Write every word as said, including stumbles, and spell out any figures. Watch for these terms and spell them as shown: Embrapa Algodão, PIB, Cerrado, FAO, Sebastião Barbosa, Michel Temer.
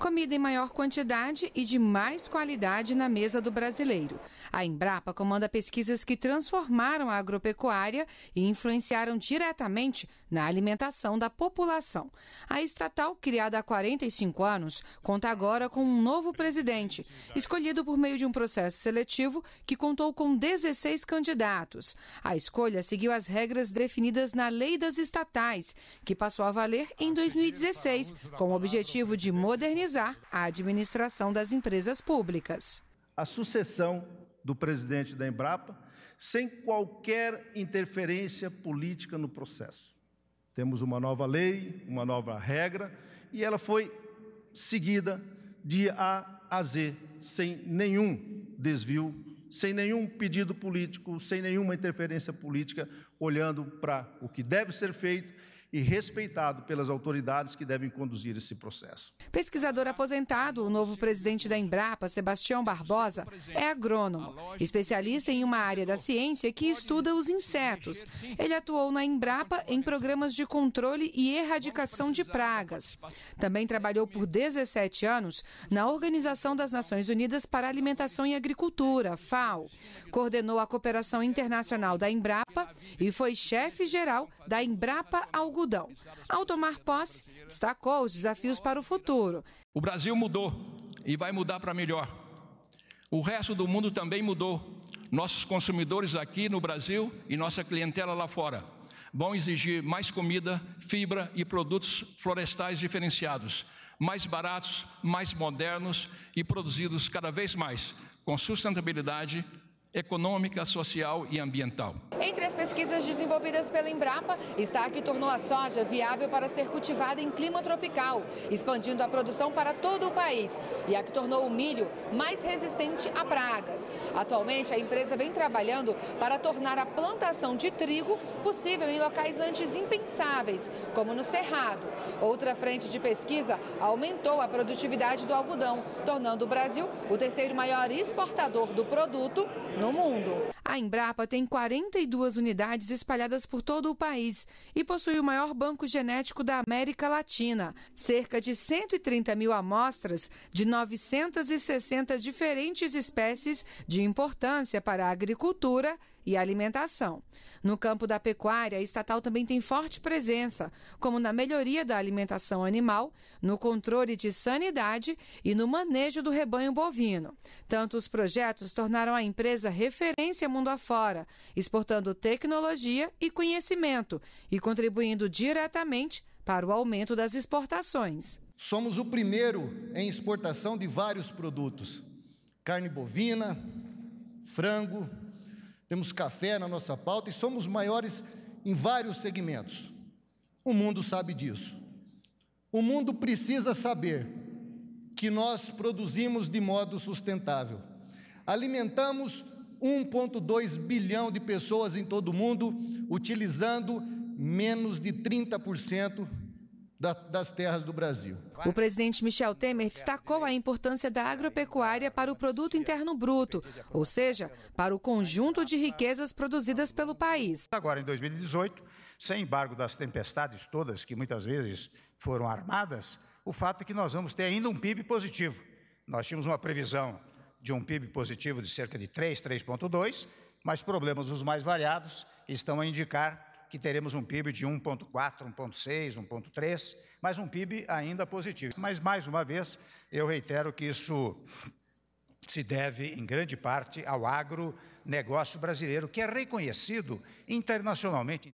Comida em maior quantidade e de mais qualidade na mesa do brasileiro. A Embrapa comanda pesquisas que transformaram a agropecuária e influenciaram diretamente na alimentação da população. A estatal, criada há quarenta e cinco anos, conta agora com um novo presidente, escolhido por meio de um processo seletivo que contou com dezesseis candidatos. A escolha seguiu as regras definidas na Lei das Estatais, que passou a valer em dois mil e dezesseis, com o objetivo de modernizar a administração das empresas públicas. A sucessão do presidente da Embrapa, sem qualquer interferência política no processo. Temos uma nova lei, uma nova regra, e ela foi seguida de A a Z, sem nenhum desvio, sem nenhum pedido político, sem nenhuma interferência política, olhando para o que deve ser feito e respeitado pelas autoridades que devem conduzir esse processo. Pesquisador aposentado, o novo presidente da Embrapa, Sebastião Barbosa, é agrônomo, especialista em uma área da ciência que estuda os insetos. Ele atuou na Embrapa em programas de controle e erradicação de pragas. Também trabalhou por dezessete anos na Organização das Nações Unidas para Alimentação e Agricultura, FAO. Coordenou a cooperação internacional da Embrapa e foi chefe-geral da Embrapa Algodão. Ao tomar posse, destacou os desafios para o futuro. O Brasil mudou e vai mudar para melhor. O resto do mundo também mudou. Nossos consumidores aqui no Brasil e nossa clientela lá fora vão exigir mais comida, fibra e produtos florestais diferenciados, mais baratos, mais modernos e produzidos cada vez mais com sustentabilidade econômica, social e ambiental. Entre as pesquisas desenvolvidas pela Embrapa, está a que tornou a soja viável para ser cultivada em clima tropical, expandindo a produção para todo o país, e a que tornou o milho mais resistente a pragas. Atualmente, a empresa vem trabalhando para tornar a plantação de trigo possível em locais antes impensáveis, como no Cerrado. Outra frente de pesquisa aumentou a produtividade do algodão, tornando o Brasil o terceiro maior exportador do produto no mundo. A Embrapa tem quarenta e duas unidades espalhadas por todo o país e possui o maior banco genético da América Latina. Cerca de cento e trinta mil amostras de novecentas e sessenta diferentes espécies de importância para a agricultura e alimentação. No campo da pecuária, a estatal também tem forte presença, como na melhoria da alimentação animal, no controle de sanidade e no manejo do rebanho bovino. Tanto os projetos tornaram a empresa referência mundo afora, exportando tecnologia e conhecimento e contribuindo diretamente para o aumento das exportações. Somos o primeiro em exportação de vários produtos: carne bovina, frango. Temos café na nossa pauta e somos maiores em vários segmentos. O mundo sabe disso. O mundo precisa saber que nós produzimos de modo sustentável. Alimentamos um vírgula dois bilhão de pessoas em todo o mundo, utilizando menos de trinta por cento das terras do Brasil. O presidente Michel Temer destacou a importância da agropecuária para o produto interno bruto, ou seja, para o conjunto de riquezas produzidas pelo país. Agora, em dois mil e dezoito, sem embargo das tempestades todas, que muitas vezes foram armadas, o fato é que nós vamos ter ainda um P I B positivo. Nós tínhamos uma previsão de um P I B positivo de cerca de três, três vírgula dois, mas problemas os mais variados estão a indicar que teremos um P I B de um vírgula quatro, um vírgula seis, um vírgula três, mas um P I B ainda positivo. Mas, mais uma vez, eu reitero que isso se deve, em grande parte, ao agronegócio brasileiro, que é reconhecido internacionalmente.